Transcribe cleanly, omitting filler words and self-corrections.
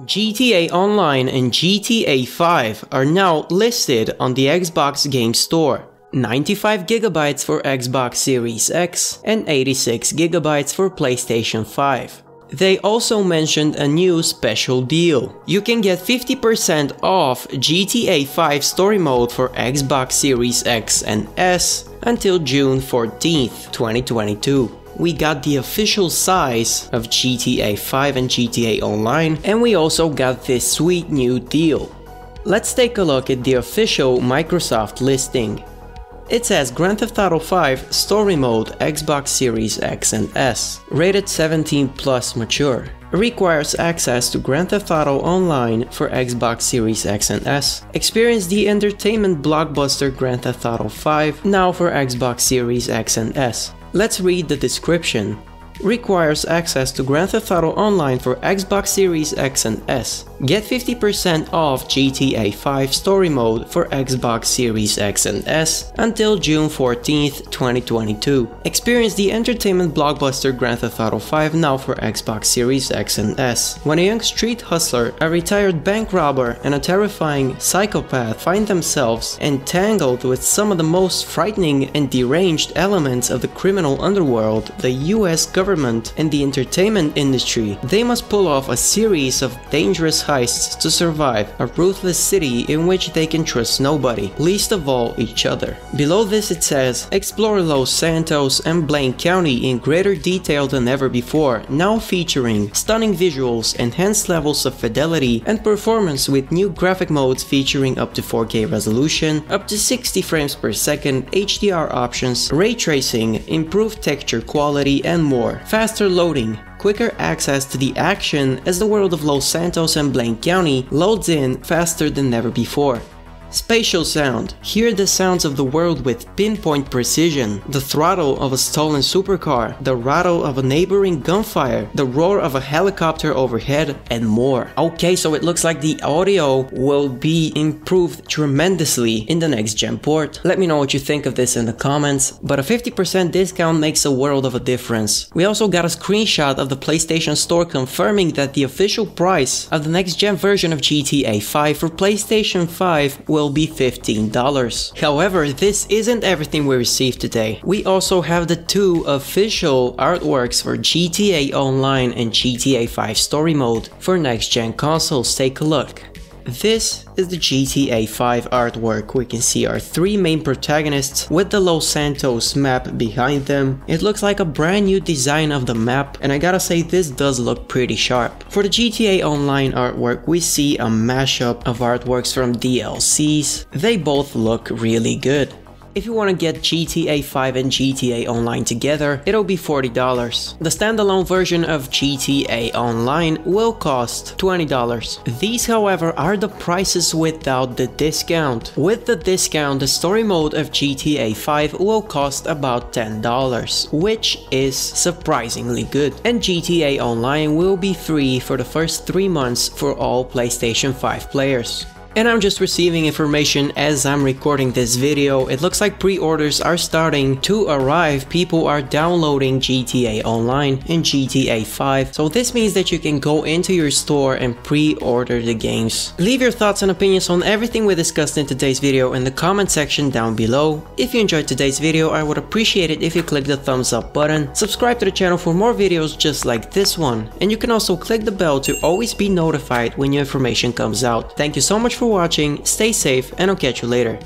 GTA Online and GTA 5 are now listed on the Xbox Game Store. 95 GB for Xbox Series X and 86 GB for PlayStation 5. They also mentioned a new special deal. You can get 50% off GTA 5 Story Mode for Xbox Series X and S until June 14th, 2022. We got the official size of GTA 5 and GTA Online, and we also got this sweet new deal. Let's take a look at the official Microsoft listing. It says Grand Theft Auto V Story Mode Xbox Series X and S, rated 17+ mature. Requires access to Grand Theft Auto Online for Xbox Series X and S. Experience the entertainment blockbuster Grand Theft Auto V now for Xbox Series X and S. Let's read the description. Requires access to Grand Theft Auto Online for Xbox Series X and S. Get 50% off GTA 5 Story Mode for Xbox Series X and S until June 14th, 2022. Experience the entertainment blockbuster Grand Theft Auto V now for Xbox Series X and S. When a young street hustler, a retired bank robber, and a terrifying psychopath find themselves entangled with some of the most frightening and deranged elements of the criminal underworld, the US government and the entertainment industry, they must pull off a series of dangerous heists to survive a ruthless city in which they can trust nobody, least of all each other. Below this it says, explore Los Santos and Blaine County in greater detail than ever before, now featuring stunning visuals, enhanced levels of fidelity and performance with new graphic modes featuring up to 4K resolution, up to 60 frames per second, HDR options, ray tracing, improved texture quality and more. Faster loading, quicker access to the action as the world of Los Santos and Blaine County loads in faster than ever before. Spatial sound. Hear the sounds of the world with pinpoint precision. The throttle of a stolen supercar, the rattle of a neighboring gunfire, the roar of a helicopter overhead, and more. Okay, so it looks like the audio will be improved tremendously in the next gen port. Let me know what you think of this in the comments, but a 50% discount makes a world of a difference. We also got a screenshot of the PlayStation Store confirming that the official price of the next gen version of GTA 5 for PlayStation 5 will be $15. However, this isn't everything we received today. We also have the two official artworks for GTA Online and GTA 5 Story Mode for next-gen consoles. Take a look. This is the GTA 5 artwork. We can see our three main protagonists with the Los Santos map behind them. It looks like a brand new design of the map, and I gotta say this does look pretty sharp. For the GTA Online artwork, we see a mashup of artworks from DLCs. They both look really good. If you want to get GTA 5 and GTA Online together, it'll be $40. The standalone version of GTA Online will cost $20. These, however, are the prices without the discount. With the discount, the story mode of GTA 5 will cost about $10, which is surprisingly good. And GTA Online will be free for the first 3 months for all PlayStation 5 players. And I'm just receiving information as I'm recording this video. It looks like pre-orders are starting to arrive. People are downloading GTA Online and GTA 5. So this means that you can go into your store and pre-order the games. Leave your thoughts and opinions on everything we discussed in today's video in the comment section down below. If you enjoyed today's video, I would appreciate it if you click the thumbs up button. Subscribe to the channel for more videos just like this one. And you can also click the bell to always be notified when new information comes out. Thank you so much for watching, stay safe, and I'll catch you later.